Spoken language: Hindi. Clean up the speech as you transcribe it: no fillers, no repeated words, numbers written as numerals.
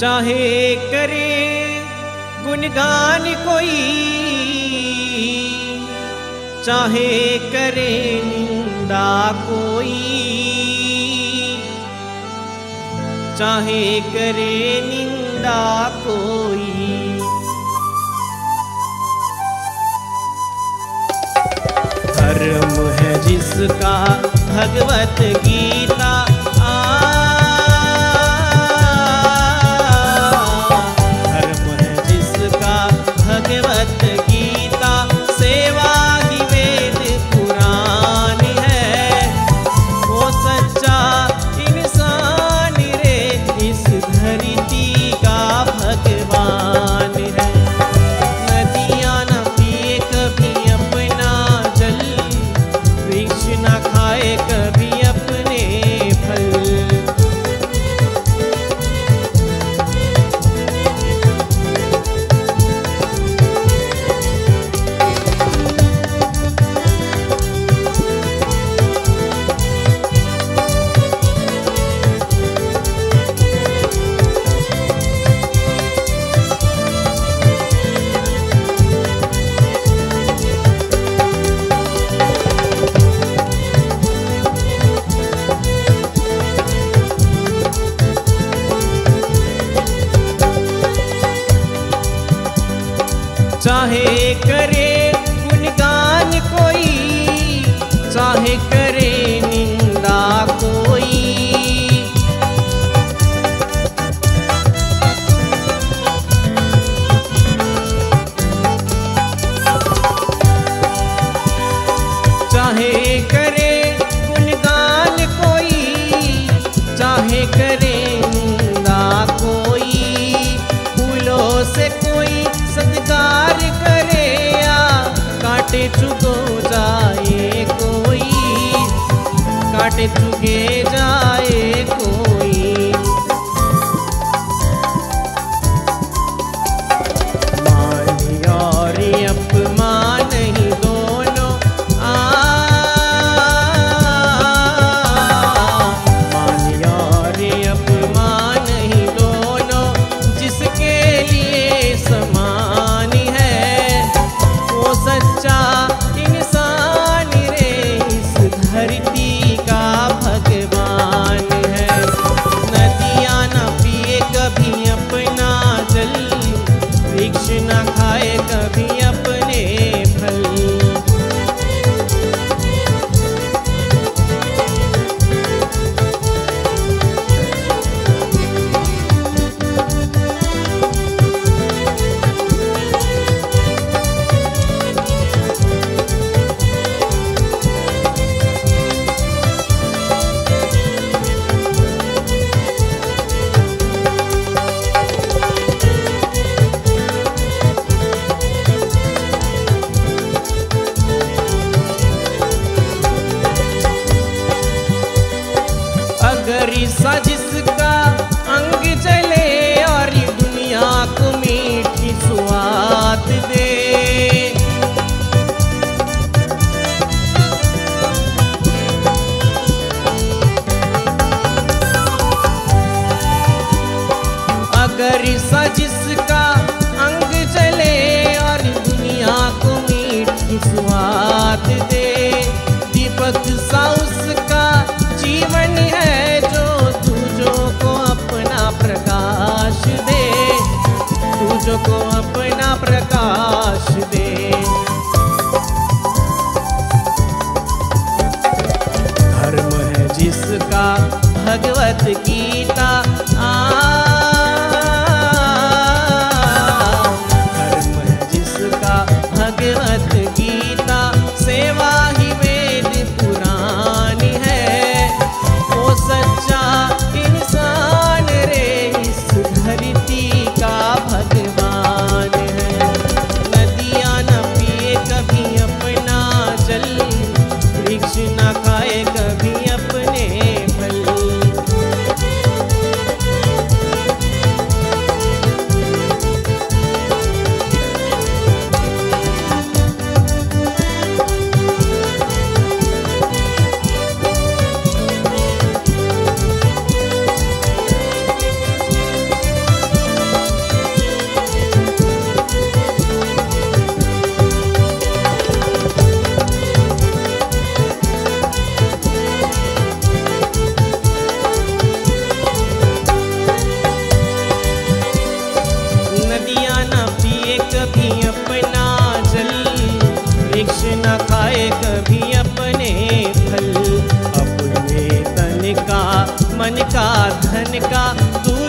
चाहे करे गुणगान कोई, चाहे करे निंदा कोई, चाहे करे निंदा कोई। धर्म है जिसका भगवत गीता, चाहे करे गुणगान कोई, चाहे करे निंदा कोई, चाहे करे गुणगान कोई, चाहे करे निंदा कोई। फूलों से कोई सत्कार करे या काटे चुको जाए कोई, काटे चुके जाए कोई। मान और अपमान ही दोनों आ, मान और अपमान ही दोनों जिसके लिए समान सा जिसका अंग जले और दुनिया को मीठी स्वाद दे, अगर सा जिसका अंग जले और दुनिया को मीठी स्वाद दे। दीपक सा उसका जीवन है जो तुझों को अपना प्रकाश दे, तुझों को अपना प्रकाश दे। धर्म है जिसका भगवत गीता, धर्म है जिसका भगवत गीता, सेवा ही वेद पुरानी है। ओ सच्चा इंसान रे इस धरती का भगवान है। नदियाँ न पिए कभी अपना जल, वृक्ष न खाए कभी अपने फल। मन का धन का तू